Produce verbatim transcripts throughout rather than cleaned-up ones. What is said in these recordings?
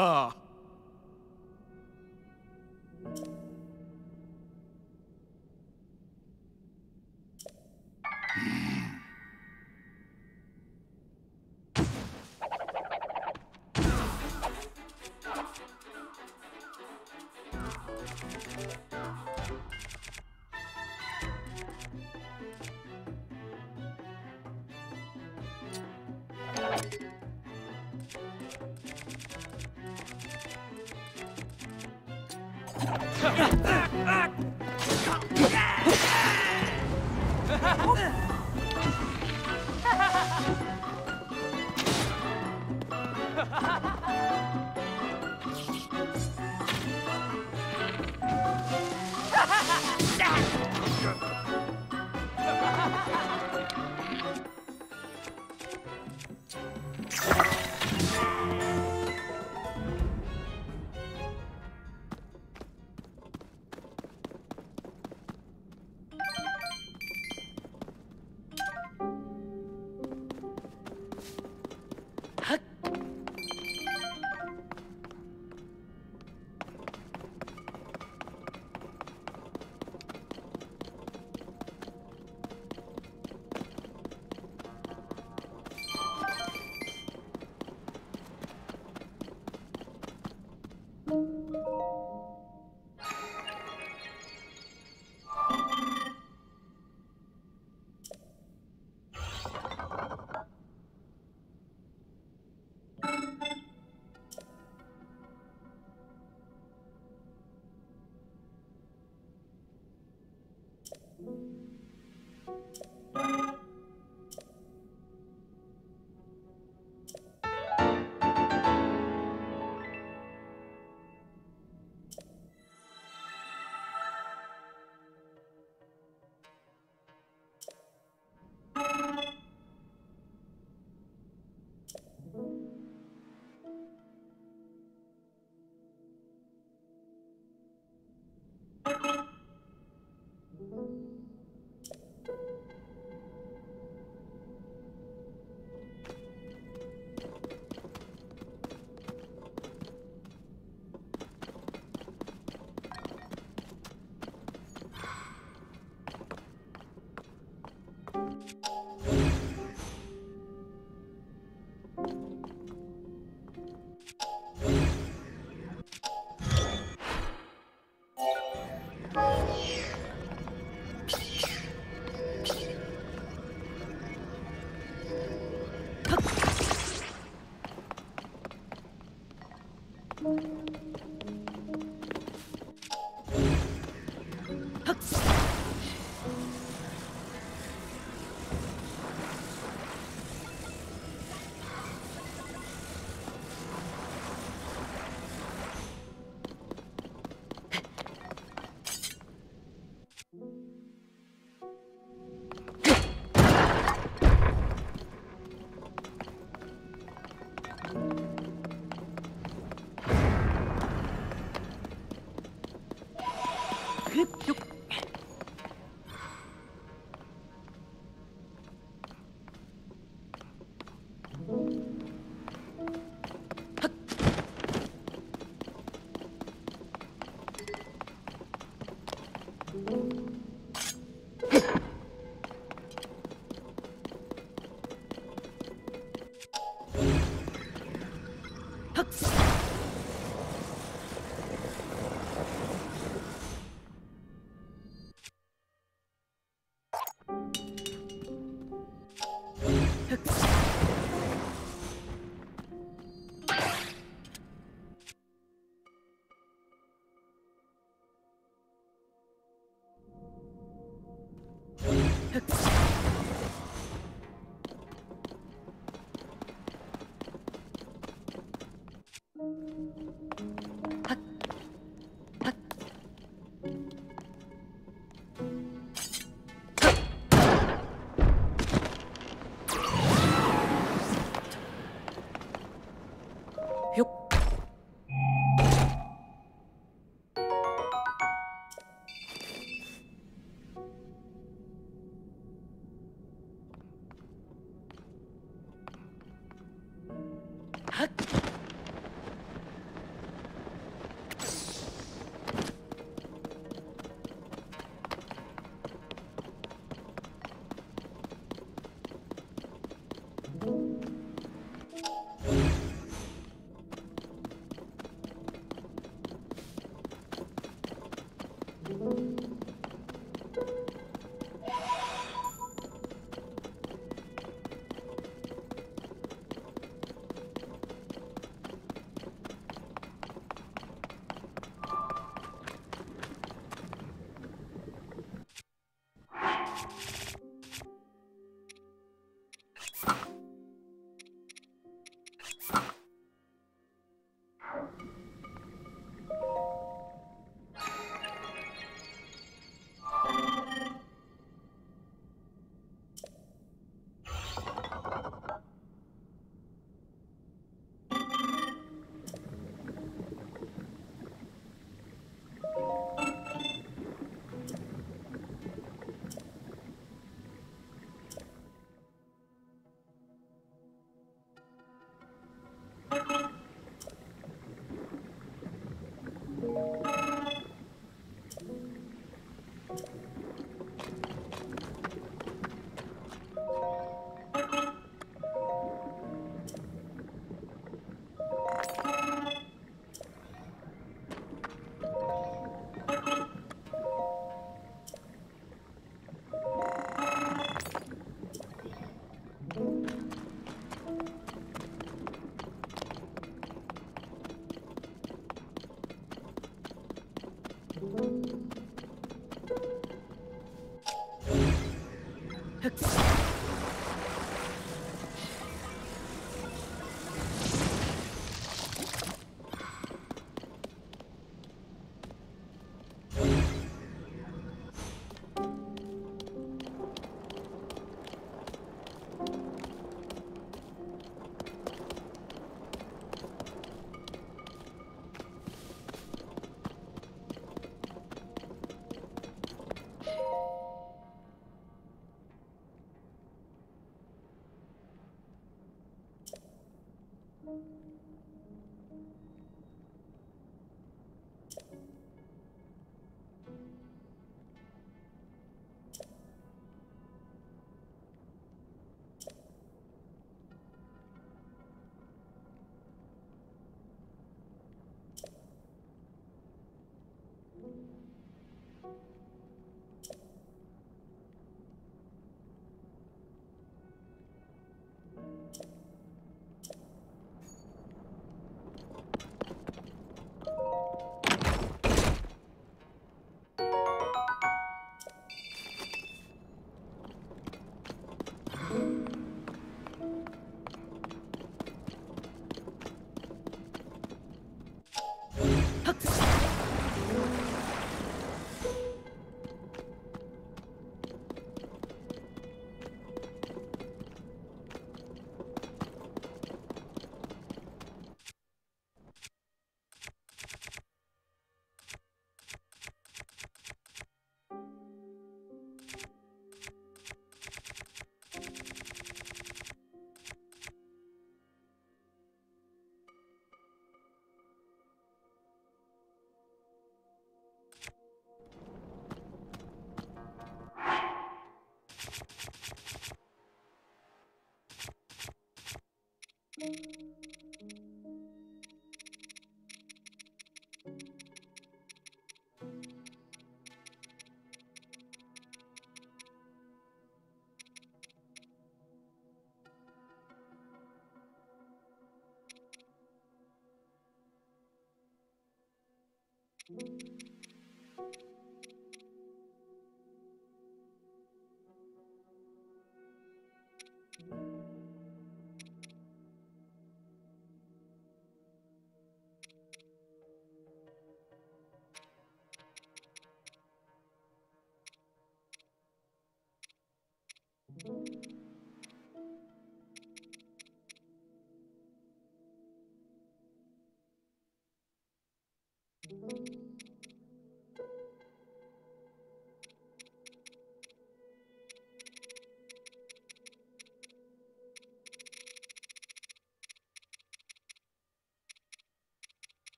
Ah.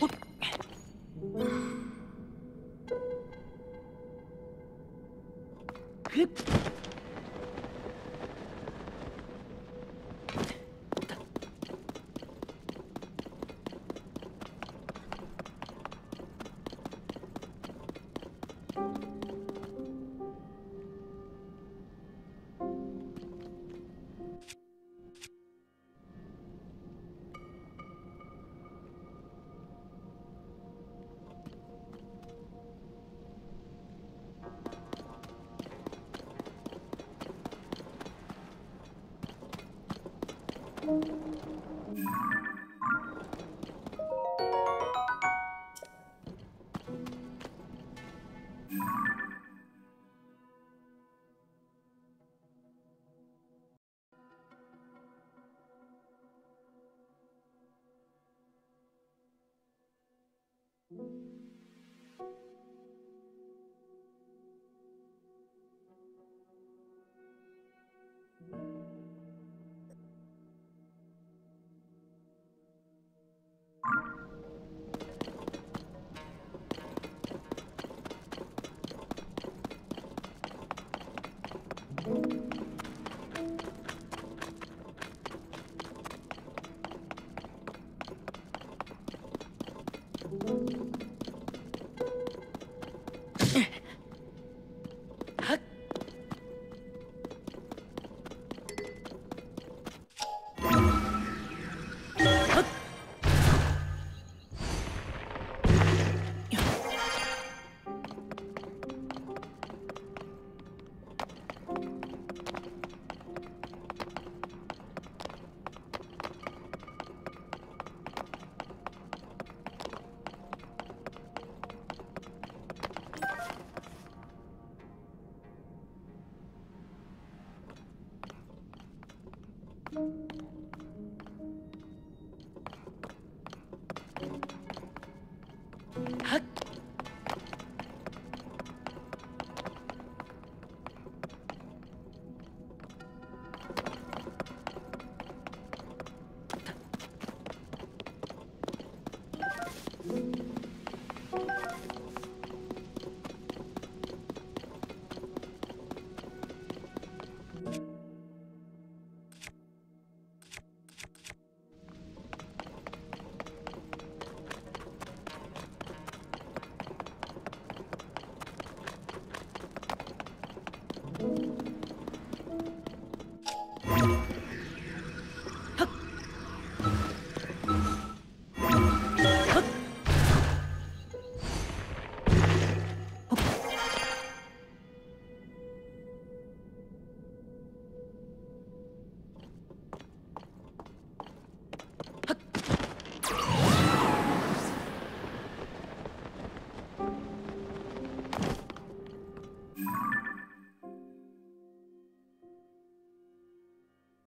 Yeah.